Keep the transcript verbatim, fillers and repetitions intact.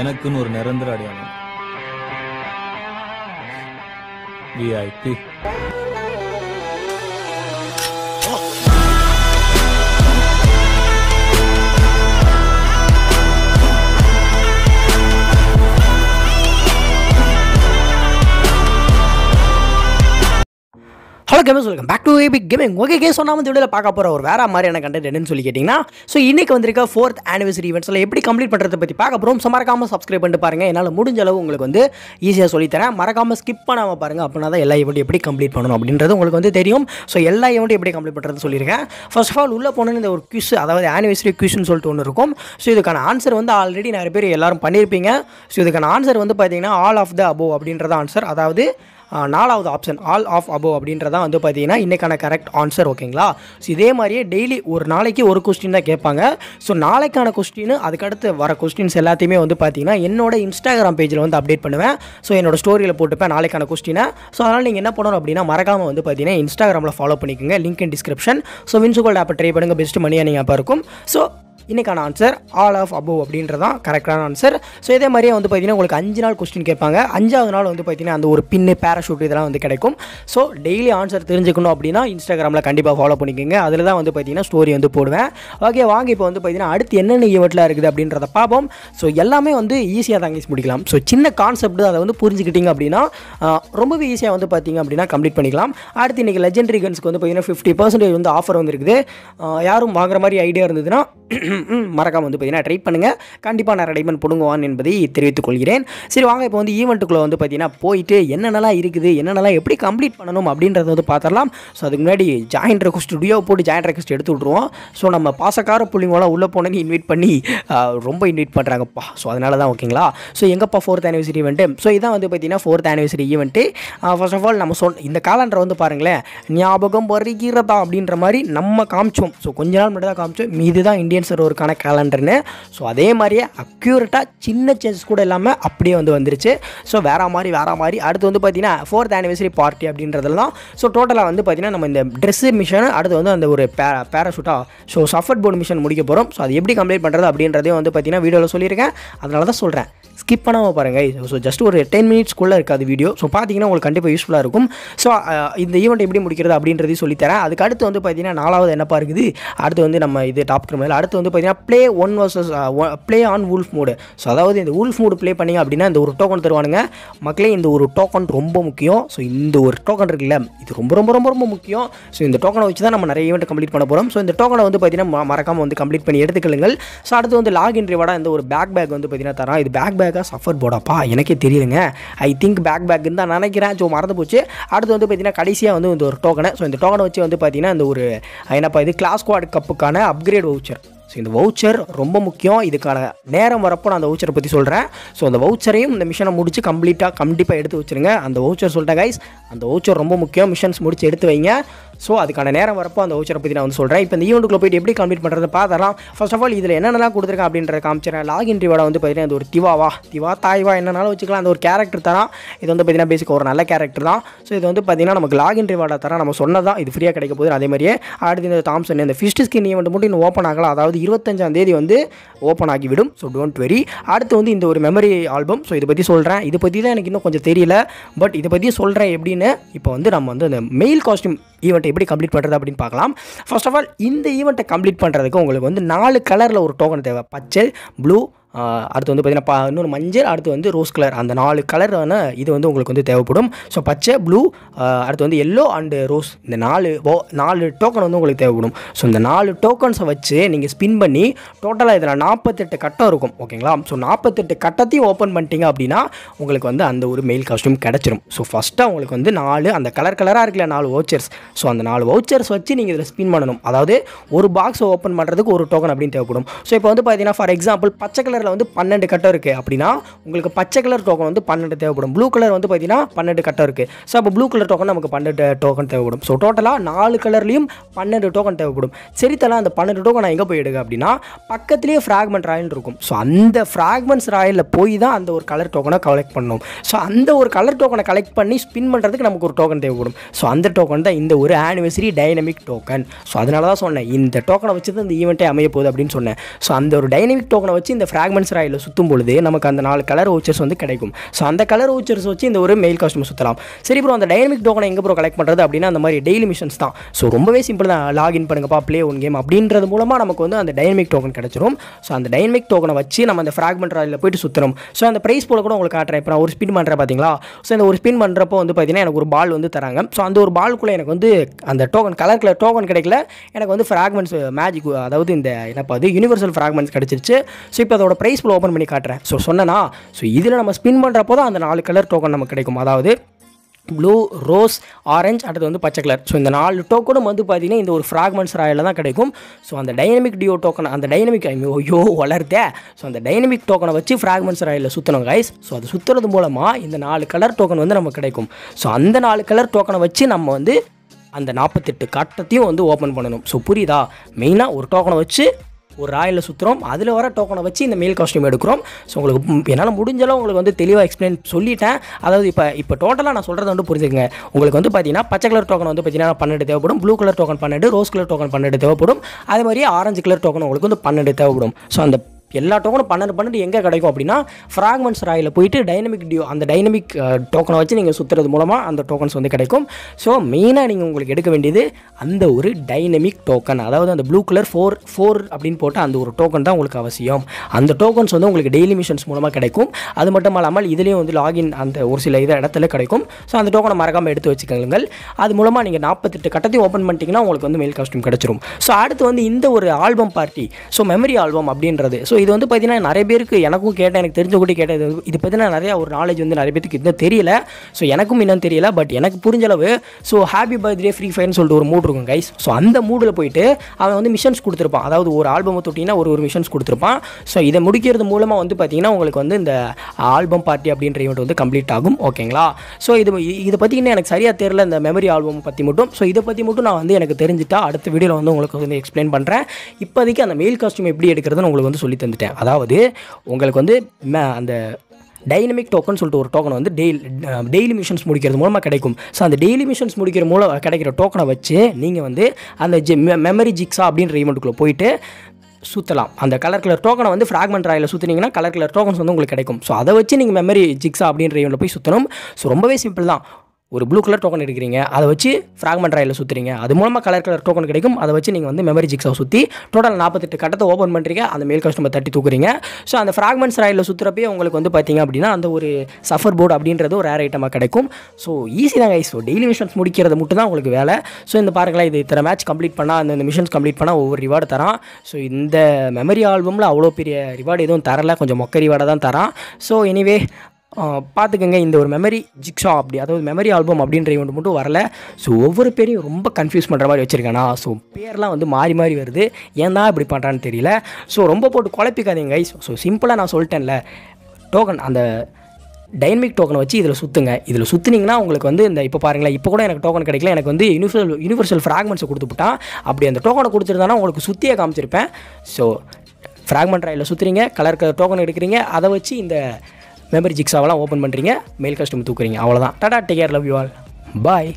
எனக்குன்னு ஒரு நிரந்தர அடையாளம். VIP hello gamers, welcome back to AB gaming. Okay guys, சொன்னால் வந்து வீடியோவில் பார்க்க போகிற ஒரு வேறு மாதிரியான கண்டென்ட் என்னன்னு சொல்லி கேட்டிங்கன்னா, ஸோ இன்றைக்கி வந்திருக்க ஃபோர்த் ஆனிவர்சரி ஈவெண்ட்ஸில் எப்படி கம்ப்ளீட் பண்ணுறதை பற்றி பார்க்க போகிறோம். ஸோ மறக்காமல் சப்ஸ்கிரைப் பண்ணிட்டு பாருங்கள், என்னால் முடிஞ்ச அளவு உங்களுக்கு வந்து ஈஸியாக சொல்லித்தரேன். மறக்காமல் ஸ்கிப் பண்ணாமல் பாருங்கள், அப்படின்னா தான் எல்லா ஈவெண்ட்டும் எப்படி கம்ப்ளீட் பண்ணணும் அப்படின்றது உங்களுக்கு வந்து தெரியும். ஸோ எல்லா ஈவெண்ட்டும் எப்படி கம்ப்ளீட் பண்ணுறதுன்னு சொல்லியிருக்கேன். ஃபர்ஸ்ட் ஆஃப் ஆல் உள்ளே போனோன்னு இந்த ஒரு குவிஸ், அதாவது ஆனிவர்சரி குவிஸ்ன்னு சொல்லிட்டு ஒன்று இருக்கும். ஸோ இதுக்கான ஆன்சர் வந்து ஆல்ரெடி நிறைய பேர் எல்லோரும் பண்ணியிருப்பீங்க. ஸோ இதுக்கான ஆன்சர் வந்து பார்த்தீங்கன்னா ஆல் ஆஃப் த அபோவ் அப்படின்றத ஆன்சர், அதாவது நாலாவது ஆப்ஷன் ஆல் ஆஃப் அபோவ் அப்படின்றதான் வந்து பார்த்தீங்கன்னா இன்றைக்கான கரெக்ட் ஆன்சர். ஓகேங்களா? ஸோ இதே மாதிரியே டெய்லி ஒரு நாளைக்கு ஒரு கொஸ்டின் தான் கேட்பாங்க. ஸோ நாளைக்கான கொஸ்டின், அதுக்கடுத்து வர கொஸ்டின்ஸ் எல்லாத்தையுமே வந்து பார்த்தீங்கன்னா என்னோட இன்ஸ்டாகிராம் பேஜில் வந்து அப்டேட் பண்ணுவேன். ஸோ என்னோடய ஸ்டோரியில் போட்டுப்பேன் நாளைக்கான கொஸ்டினை. ஸோ அதனால் நீங்கள் என்ன பண்ணணும் அப்படின்னா மறக்காமல் வந்து பார்த்தீங்கன்னா இன்ஸ்டாகிராமில் ஃபாலோ பண்ணிக்கோங்க, link in description. So Winzo ஆப்பை ட்ரை பண்ணுங்கள், பெஸ்ட் மணியாக நீங்கள் அப்போ இருக்கும். ஸோ இன்றைக்கான ஆன்சர் ஆல் ஆஃப் அபோவ் அப்படின்றதான் கரெக்டான ஆன்சர். ஸோ இதே மாதிரியே வந்து பார்த்திங்கன்னா உங்களுக்கு அஞ்சு நாள் கொஸ்டின் கேட்பாங்க. அஞ்சாவது நாள் வந்து பார்த்திங்கன்னா அந்த ஒரு பின்னு, பேராஷூட் இதெல்லாம் வந்து கிடைக்கும். ஸோ டெய்லி ஆன்சர் தெரிஞ்சுக்கணும் அப்படின்னா இன்ஸ்டாகிராமில் கண்டிப்பாக ஃபாலோ பண்ணிக்கோங்க. அதில் தான் வந்து பார்த்திங்கன்னா ஸ்டோரி வந்து போடுவேன். ஓகே, வாங்க இப்போ வந்து பார்த்திங்கன்னா அடுத்து என்னென்ன ஈவெண்ட்லாம் இருக்குது அப்படின்றத பார்ப்போம். ஸோ எல்லாமே வந்து ஈஸியாக தாங்க முடிக்கலாம். ஸோ சின்ன கான்செப்ட், அதை வந்து புரிஞ்சுக்கிட்டிங்க அப்படின்னா ரொம்பவே ஈஸியாக வந்து பார்த்திங்க அப்படின்னா கம்ப்ளீட் பண்ணிக்கலாம். அடுத்து இன்றைக்கி லெஜெண்டரி கன்ஸ்க்கு வந்து பார்த்திங்கன்னா ஃபிஃப்டி பர்சன்டேஜ் வந்து ஆஃபர் வந்துருக்குது. யாரும் வாங்குற மாதிரி ஐடியா இருந்ததுன்னா மறக்காமல் வந்து பார்த்தீங்கன்னா ட்ரை பண்ணுங்கள். கண்டிப்பாக நான் ரெடிமன் பிடுங்குவான் என்பதை தெரிவித்துக் கொள்கிறேன். சரி வாங்க, இப்போ வந்து ஈவெண்ட்டுக்குள்ளே வந்து பார்த்தீங்கன்னா போயிட்டு என்னென்னலாம் இருக்குது, என்னென்னலாம் எப்படி கம்ப்ளீட் பண்ணணும் அப்படின்றத வந்து பார்த்துடலாம். ஸோ அதுக்கு முன்னாடி ஜாயின் ரெக்வஸ்ட் ஸ்டுடியோ போட்டு ஜாயின் ரெக்வஸ்ட் எடுத்து விட்ருவோம். ஸோ நம்ம பாசக்கார பிள்ளைங்களாம் உள்ளே போனது இன்வைட் பண்ணி ரொம்ப இன்வைட் பண்ணுறாங்கப்பா. ஸோ அதனால தான். ஓகேங்களா? ஸோ எங்கப்பா ஃபோர்த் ஆனிவர்சரி ஈவெண்ட்டு. ஸோ இதான் வந்து பார்த்தீங்கன்னா fourth anniversary event. First of all நம்ம சொல் இந்த காலண்டரை வந்து பாருங்களேன், ஞாபகம் வருகிறதா அப்படின்ற மாதிரி நம்ம காமிச்சோம். ஸோ கொஞ்ச நாள் மட்டும் தான் காமிச்சோம், இதுதான் இந்தியன் ஒருக்கான கேலண்டர்னு. ஸோ அதே மாதிரியே அக்யூரேட்டாக சின்ன சேஞ்சஸ் கூட இல்லாமல் அப்படியே வந்து வந்துருச்சு. ஸோ வேறு மாதிரி வேறு மாதிரி. அடுத்து வந்து பார்த்தீங்கன்னா ஃபோர்த் ஆனிவர்சரி பார்ட்டி அப்படின்றதுலாம். ஸோ டோட்டலாக வந்து பார்த்தீங்கன்னா நம்ம இந்த ட்ரெஸ்ஸு மிஷன், அடுத்து வந்து அந்த ஒரு பே பேராஷூட்டாக ஸோ சஃபர்ட் போர்டு மிஷன் முடிக்க போகிறோம். ஸோ அது எப்படி கம்ப்ளீட் பண்ணுறது அப்படின்றதையும் வந்து பார்த்தீங்கன்னா வீடியோவில் சொல்லியிருக்கேன். அதனால தான் சொல்கிறேன், ஸ்கிப் பண்ணாமல் பாருங்கள். ஸோ ஜஸ்ட் ஒரு டென் மினிட்ஸ்க்குள்ளே இருக்காது வீடியோ. ஸோ பார்த்தீங்கன்னா உங்களுக்கு கண்டிப்பாக யூஸ்ஃபுல்லாக இருக்கும். ஸோ இந்த ஈவெண்ட் எப்படி முடிக்கிறது அப்படின்றதையும் சொல்லித்தரேன். அதுக்கு அடுத்து வந்து பார்த்தீங்கன்னா நாலாவது என்னப்பா இருக்குது, அடுத்து வந்து நம்ம இது டாப் கிரிமினல். அடுத்து வந்து பார்த்தீங்கன்னா play one versus play on wolf mode. So அதாவது இந்த வுல்ஃப் மோடு ப்ளே பண்ணிங்க அப்படின்னா இந்த ஒரு டோக்கன் தருவானுங்க மக்களே. இந்த ஒரு டோக்கன் ரொம்ப முக்கியம். ஸோ இந்த ஒரு டோக்கன் இருக்குல்ல, இது ரொம்ப ரொம்ப ரொம்ப ரொம்ப முக்கியம். ஸோ இந்த டோக்கனை வச்சு தான் நம்ம நிறைய ஈவெண்ட் கம்ப்ளீட் பண்ண போகிறோம். ஸோ இந்த டோக்கனை வந்து பார்த்தீங்கன்னா மறக்காமல் வந்து கம்ப்ளீட் பண்ணி எடுத்துக்கொள்ளுங்கள். ஸோ அடுத்து வந்து லாகின் ரிவார்டாக இந்த ஒரு பேக் பேக் வந்து பார்த்தீங்கன்னா தரோம். இது பேக் பேக் சஃபர் போடாப்பா, எனக்கே தெரியுதுங்க. ஐ திங்க் பேக் பேக்குன்னு தான் நினைக்கிறேன். ஸோ மறந்து போச்சு. அடுத்து வந்து பார்த்தீங்கன்னா கடைசியாக வந்து இந்த ஒரு டோக்கனை, ஸோ இந்த டோக்கனை வச்சு வந்து பார்த்தீங்கன்னா இந்த ஒரு என்னப்பா இது, கிளாஸ் ஸ்குவாட் கப்புக்கான அப்கிரேட் வவுச்சர். ஸோ இந்த வவுச்சர் ரொம்ப முக்கியம். இதுக்கான நேரம் வரப்போ நான் அந்த வவுச்சரை பற்றி சொல்கிறேன். ஸோ அந்த வவுச்சரையும் இந்த மிஷனை முடித்து கம்ப்ளீட்டாக கண்டிப்பாக எடுத்து வச்சுருங்க. அந்த வவுச்சர் சொல்லிட்டேன் கைஸ், அந்த வவுச்சர் ரொம்ப முக்கியம். மிஷன்ஸ் முடித்து எடுத்து வைங்க. ஸோ அதுக்கான நேரம் வரப்போ அந்த வவுச்சரை பற்றி நான் வந்து சொல்கிறேன். இப்போ இந்த ஈவெண்ட்டுக்குள்ளே போய்ட்டு எப்படி கம்ப்ளீட் பண்ணுறது பார்த்துலாம். ஃபர்ஸ்ட் ஆஃப் ஆல் இதில் என்னென்னலாம் கொடுத்துருக்கேன் அப்படின்ற காமிச்சிடறேன். லாகின் ரிவார்டாக வந்து பார்த்தீங்கன்னா அந்த ஒரு திவாவா திவா தாய்வா என்னன்னாலும் வச்சுக்கலாம். அந்த ஒரு கேரக்டர் தரான். இது வந்து பார்த்தீங்கன்னா பேசிக்காக ஒரு நல்ல கேரக்டர் தான். ஸோ இது வந்து பார்த்தீங்கன்னா நமக்கு லாகின் ரிவார்டாக தரான். நம்ம சொன்னதான் இது ஃப்ரீயாக கிடைக்க போகுது. அதே மாதிரியே அடுத்து இந்த தாம்சன் இந்த ஃபிஸ்ட் ஸ்கின் ஈவெண்ட் மட்டும் இன்னும் ஓப்பன் ஆகலாம். அதாவது இருபத்தஞ்சாம் தேதி வந்து ஓப்பன் ஆகிவிடும். So don't worry. அடுத்து வந்து இந்த ஒரு மெமரி ஆல்பம். ஸோ இதை பற்றி சொல்கிறேன். இதை பற்றி தான் எனக்கு இன்னும் கொஞ்சம் தெரியல, பட் இதை பற்றி சொல்கிறேன் எப்படின்னு. இப்போ வந்து நம்ம வந்து அந்த மெயில் காஸ்டியூம் ஈவெண்ட்டை எப்படி கம்ப்ளீட் பண்ணுறது அப்படின்னு பார்க்கலாம். ஃபர்ஸ்ட் ஆஃப் ஆல் இந்த ஈவெண்ட்டை கம்ப்ளீட் பண்ணுறதுக்கு உங்களுக்கு வந்து நாலு கலரில் ஒரு டோக்கன் தேவை. பச்சை, ப்ளூ, அடுத்து வந்து பார்த்தீங்கன்னா பா இன்னொரு மஞ்சள், அடுத்து வந்து ரோஸ் கலர். அந்த நாலு கலரான இது வந்து உங்களுக்கு வந்து தேவைப்படும். ஸோ பச்சை, ப்ளூ, அடுத்து வந்து எல்லோ அண்டு ரோஸ், இந்த நாலு ஓ நாலு டோக்கன் வந்து உங்களுக்கு தேவைப்படும். ஸோ இந்த நாலு டோக்கன்ஸை வச்சு நீங்கள் ஸ்பின் பண்ணி டோட்டலாக இதில் நாற்பத்தெட்டு கட்டம் இருக்கும். ஓகேங்களா? ஸோ நாற்பத்தெட்டு கட்டத்தையும் ஓப்பன் பண்ணிட்டீங்க அப்படின்னா உங்களுக்கு வந்து அந்த ஒரு மெயில் காஸ்ட்யூம் கிடச்சிரும். ஸோ ஃபஸ்ட்டாக உங்களுக்கு வந்து நாலு அந்த கலர் கலராக இருக்கல நாலு வவுச்சர்ஸ். ஸோ அந்த நாலு வவுச்சர்ஸ் வச்சு நீங்கள் இதில் ஸ்பின் பண்ணணும். அதாவது ஒரு பாக்ஸை ஓப்பன் பண்ணுறதுக்கு ஒரு டோக்கன் அப்படின்னு தேவைப்படும். ஸோ இப்போ வந்து பார்த்தீங்கன்னா ஃபார் எக்ஸாம்பிள் பச்சை கலர் வந்து பன்னெண்டு கட்டம் இருக்கு அப்படின்னா உங்களுக்கு பச்சை கலர் டோக்கன் வந்து பன்னெண்டு தேவைப்படும். ப்ளூ கலர் வந்து பார்த்தீங்கன்னா பன்னெண்டு கட்டம் இருக்கு. ஸோ அப்போ ப்ளூ கலர் டோக்கன் நமக்கு பன்னெண்டு டோக்கன் தேவைப்படும். ஸோ டோட்டலாக நாலு கலர்லையும் பன்னெண்டு டோக்கன் தேவைப்படும். சரி தலா, அந்த பன்னெண்டு டோக்கன் நான் எங்கே போய் எடுக்க அப்படின்னா பக்கத்துலேயே ஃப்ராக்மெண்ட் ராயல் இருக்கும். ஸோ அந்த ஃப்ராக்மெண்ட்ஸ் ராயலில் போய் தான் அந்த ஒரு கலர் டோக்கனை கலெக்ட் பண்ணணும். ஸோ அந்த ஒரு கலர் டோக்கனை கலெக்ட் பண்ணி ஸ்பின் பண்ணுறதுக்கு நமக்கு ஒரு டோக்கன் தேவைப்படும். ஸோ அந்த டோக்கன் தான் இந்த ஒரு ஆனிவர்சரி டைனமிக் டோக்கன். ஸோ அதனால தான் சொன்னேன் இந்த டோக்கனை வச்சு தான் இந்த ஈவெண்ட்டே அமைய போகுது அப்படின்னு சொன்னேன். ஸோ அந்த ஒரு டைனமிக் டோக்கனை வச்சு இந்த ஃப்ராக்மெண்ட் டாக்குமெண்ட்ஸ் ராயில் சுற்றும் பொழுது நமக்கு அந்த நாலு கலர் வவுச்சர்ஸ் வந்து கிடைக்கும். ஸோ அந்த கலர் வவுச்சர்ஸ் வச்சு இந்த ஒரு மெயில் காஸ்ட்யூம் சுற்றலாம். சரி ப்ரோ, அந்த டைனமிக் டோக்கனை எங்கே ப்ரோ கலெக்ட் பண்ணுறது அப்படின்னா அந்த மாதிரி டெய்லி மிஷன்ஸ் தான். ஸோ ரொம்பவே சிம்பிள் தான். லாகின் பண்ணுங்கப்பா, ப்ளே ஒன் கேம் அப்படின்றது மூலமாக நமக்கு வந்து அந்த டைனமிக் டோக்கன் கிடச்சிரும். ஸோ அந்த டைனமிக் டோக்கனை வச்சு நம்ம அந்த ஃப்ராக்மெண்ட் ராயில் போய்ட்டு சுற்றுறோம். ஸோ அந்த ப்ரைஸ் போல கூட உங்களுக்கு காட்டுறேன். இப்போ நான் ஒரு ஸ்பின் பண்ணுறேன் பார்த்தீங்களா? ஸோ இந்த ஒரு ஸ்பின் பண்ணுறப்போ வந்து பார்த்தீங்கன்னா எனக்கு ஒரு பால் வந்து தராங்க. ஸோ அந்த ஒரு பாலுக்குள்ளே எனக்கு வந்து அந்த டோக்கன் கலர் கலர் டோக்கன் கிடைக்கல, எனக்கு வந்து ஃப்ராக்மெண்ட்ஸ் மேஜிக், அதாவது இந்த என்னப்பா அது யூனிவர்சல் ஃப்ராக்மெண்ட்ஸ் கிடச்சிருச்சு. ஸோ இப்போ அதோட ப்ரைஸ் போல ஓப்பன் பண்ணி காட்டுறேன். ஸோ சொன்னேன்னா, ஸோ இதில் நம்ம ஸ்பின் பண்ணுறப்போ தான் அந்த நாலு கலர் டோக்கன் நமக்கு கிடைக்கும். அதாவது ப்ளூ, ரோஸ், ஆரஞ்சு, அடுத்து வந்து பச்சை கலர். ஸோ இந்த நாலு டோக்கனும் வந்து பார்த்தீங்கன்னா இந்த ஒரு ஃப்ராக்மெண்ட்ஸ் ராயில் தான் கிடைக்கும். ஸோ அந்த டைனமிக் டியோ டோக்கன், அந்த டைனமிக் ஐயோ வளர்த்தே ஸோ அந்த டைனமிக் டோக்கனை வச்சு ஃப்ராக்மெண்ட்ஸ் ராயில் சுற்றணும் கைஸ். ஸோ அது சுற்றுறது மூலமாக இந்த நாலு கலர் டோக்கன் வந்து நமக்கு கிடைக்கும். ஸோ அந்த நாலு கலர் டோக்கனை வச்சு நம்ம வந்து அந்த நாற்பத்தெட்டு கட்டத்தையும் வந்து ஓப்பன் பண்ணணும். ஸோ புரியுதா? மெயினாக ஒரு டோக்கனை வச்சு ஒரு ராயில் சுற்றுறோம், அதில் வர டோக்கனை வச்சு இந்த மெயில் காஸ்ட்யூம் எடுக்கிறோம். ஸோ உங்களுக்கு என்னால் முடிஞ்சளவு உங்களுக்கு வந்து தெளிவாக எக்ஸ்பிளைன் சொல்லிட்டேன். அதாவது இப்போ இப்போ டோட்டலாக நான் சொல்கிறத வந்து புரிஞ்சுக்கங்க. உங்களுக்கு வந்து பார்த்தீங்கன்னா பச்சை கலர் டோக்கன் வந்து பார்த்தீங்கன்னா பன்னெண்டு தேவைப்படும், ப்ளூ கலர் டோக்கன் பன்னெண்டு, ரோஸ் கலர் டோக்கன் பன்னெண்டு தேவைப்படும், அதே மாதிரி ஆரஞ்சு கலர் டோக்கன் உங்களுக்கு வந்து பன்னெண்டு தேவைப்படும். ஸோ அந்த எல்லா டோக்கனும் பன்னெண்டு பன்னெண்டு எங்கே கிடைக்கும் அப்படின்னா ஃப்ராக்மெண்ட்ஸ் ராயில் போயிட்டு டைனமிக் டியோ அந்த டைனமிக் டோக்கனை வச்சு நீங்கள் சுற்றுறது மூலமாக அந்த டோக்கன்ஸ் வந்து கிடைக்கும். ஸோ மெயினாக நீங்கள் உங்களுக்கு எடுக்க வேண்டியது அந்த ஒரு டைனமிக் டோக்கன், அதாவது அந்த ப்ளூ கலர் ஃபோர் ஃபோர் அப்படின்னு போட்டால் அந்த ஒரு டோக்கன் தான் உங்களுக்கு அவசியம். அந்த டோக்கன்ஸ் வந்து உங்களுக்கு டெய்லி மிஷன்ஸ் மூலமாக கிடைக்கும். அது மட்டும் இல்லாமல் இதுலேயும் வந்து லாகின் அந்த ஒரு சில இதை இடத்துல கிடைக்கும். ஸோ அந்த டோக்கனை மறக்காமல் எடுத்து வச்சுக்கோங்க. அது மூலமாக நீங்கள் நாற்பத்தெட்டு கட்டத்தையும் ஓப்பன் பண்ணிட்டீங்கன்னா உங்களுக்கு வந்து மெயில் காஸ்ட்யூம் கிடச்சிரும். ஸோ அடுத்து வந்து இந்த ஒரு album party, so memory album அப்படின்றது. ஸோ இது வந்து பார்த்தீங்கன்னா நிறைய பேருக்கு எனக்கும் கேட்டேன், எனக்கு தெரிஞ்ச கூட்டி கேட்டேன். இது இது பார்த்தீங்கன்னா நிறையா ஒரு நாலேஜ் வந்து நிறைய பேருக்கு இன்னும் தெரியல. ஸோ எனக்கும் இன்னும் தெரியல, பட் எனக்கு புரிஞ்சளவு ஸோ ஹாப்பி பர்த்டே ஃப்ரீ ஃபயர்னு சொல்லிட்டு ஒரு மூட் இருக்கும் கைஸ். ஸோ அந்த மூடில் போயிட்டு அவன் வந்து மிஷன்ஸ் கொடுத்துருப்பான். அதாவது ஒரு ஆல்பம் தொட்டிங்கன்னா ஒரு ஒரு மிஷன்ஸ் கொடுத்துருப்பான். ஸோ இதை முடிக்கிறது மூலமாக வந்து பார்த்தீங்கன்னா உங்களுக்கு வந்து இந்த ஆல்பம் பார்ட்டி அப்படின்ற ஈவெண்ட் வந்து கம்ப்ளீட் ஆகும். ஓகேங்களா? ஸோ இது இதை பற்றினா எனக்கு சரியாக தெரியல, இந்த மெமரி ஆல்பம் பற்றி மட்டும். ஸோ இதை பற்றி மட்டும் நான் வந்து எனக்கு தெரிஞ்சுட்டா அடுத்த வீடியோவில் வந்து உங்களுக்கு வந்து எக்ஸ்பிளைன் பண்ணுறேன். இப்போதைக்கு அந்த மெயில் காஸ்ட்யூம் எப்படி எடுக்கிறதுன்னு உங்களுக்கு வந்து சொல்லி தந்துட்டேன். அதாவது உங்களுக்கு வந்து அந்த டைனமிக் டோக்கன் சொல்லிட்டு ஒரு டோக்கன் வந்து டெய்லி டெய்லி மிஷன்ஸ் முடிக்கிறது மூலமாக கிடைக்கும். ஸோ அந்த டெய்லி மிஷன்ஸ் முடிக்கிற மூலம் கிடைக்கிற டோக்கனை வச்சு நீங்கள் வந்து அந்த ஜி மெமரி ஜிக்ஸா அப்படின்ற ஈவெண்ட்டுக்குள்ளே போயிட்டு சுற்றலாம். அந்த கலர் கலர் டோக்கனை வந்து ஃப்ராக்மெண்ட் ராயில் சுற்றினீங்கன்னா கலர் கலர் டோக்கன்ஸ் வந்து உங்களுக்கு கிடைக்கும். ஸோ அதை வச்சு நீங்கள் மெமரி ஜிக்ஸா அப்படின்ற ஈவெண்ட்டில் போய் சுற்றணும். ஸோ ரொம்பவே சிம்பிள் தான். ஒரு ப்ளூ கலர் டோக்கன் எடுக்கிறீங்க, அதை வச்சு ஃப்ராக்மெண்ட் ராயில் சுற்றுறீங்க, அது மூலமாக கலர் கலர் டோக்கன் கிடைக்கும். அதை வச்சு நீங்கள் வந்து மெமரி ஜிக்ஸை சுற்றி டோட்டல் நாற்பத்தெட்டு கட்டத்தை ஓப்பன் பண்ணுறீங்க. அந்த மெயில் கஸ்டமர் தட்டி தூக்குறீங்க. ஸோ அந்த ஃப்ராக்மெண்ட்ஸ் ராயில் சுற்றுறப்பே உங்களுக்கு வந்து பார்த்தீங்க அப்படின்னா அந்த ஒரு சஃபர் போர்டு அப்படின்றது ஒரு ரேர் ஐட்டமாக கிடைக்கும். ஸோ ஈஸி தான் கைஸ். ஸோ டெய்லி மிஷன்ஸ் முடிக்கிறது மட்டும் தான் உங்களுக்கு வேலை. ஸோ இந்த பாருங்களேன், இது இத்தனை மேட்ச் கம்ப்ளீட் பண்ணால் அந்த இந்த மிஷன்ஸ் கம்ப்ளீட் பண்ணால் ஒவ்வொரு ரிவார்டு தரான். ஸோ இந்த மெமரி ஆல்பமில் அவ்வளோ பெரிய ரிவார்டு எதுவும் தரல, கொஞ்சம் மொக்க ரிவார்டாக தான் தரான். ஸோ எனிவே பார்த்துக்கங்க. இந்த ஒரு மெமரி ஜிக்ஸா அப்படி, அதாவது மெமரி ஆல்பம் அப்படின்ற ஈவெண்ட் மட்டும் வரல. ஸோ ஒவ்வொரு பேரையும் ரொம்ப கன்ஃபியூஸ் பண்ணுற மாதிரி வச்சுருக்கேனா. ஸோ பேர்லாம் வந்து மாறி மாறி வருது, ஏன் தான் இப்படி பண்ணுறான்னு தெரியல. ஸோ ரொம்ப போட்டு குழப்பிக்காதீங்க கைஸ். ஸோ சிம்பிளாக நான் சொல்லிட்டேன்ல, டோக்கன் அந்த டைனமிக் டோக்கனை வச்சு இதில் சுற்றுங்க. இதில் சுற்றினீங்கன்னா உங்களுக்கு வந்து இந்த இப்போ பாருங்களேன், இப்போ கூட எனக்கு டோக்கன் கிடைக்கல, எனக்கு வந்து யூனிவர்சல் யூனிவர்சல் ஃப்ராக்மெண்ட்ஸை கொடுத்துட்டான். அப்படி அந்த டோக்கனை கொடுத்துருந்தானா உங்களுக்கு சுற்றியே காமிச்சிருப்பேன். ஸோ ஃப்ராக்மெண்ட் ராயில் சுற்றுறீங்க, கலர் கலர் டோக்கன் எடுக்கிறீங்க, அதை வச்சு இந்த மெமரி ஜிக்ஸாவெல்லாம் ஓப்பன் பண்ணுறீங்க, மெயில் கஸ்டமர் தூக்குறீங்க. அவ்வளோதான். Tata, take care, love you all, bye.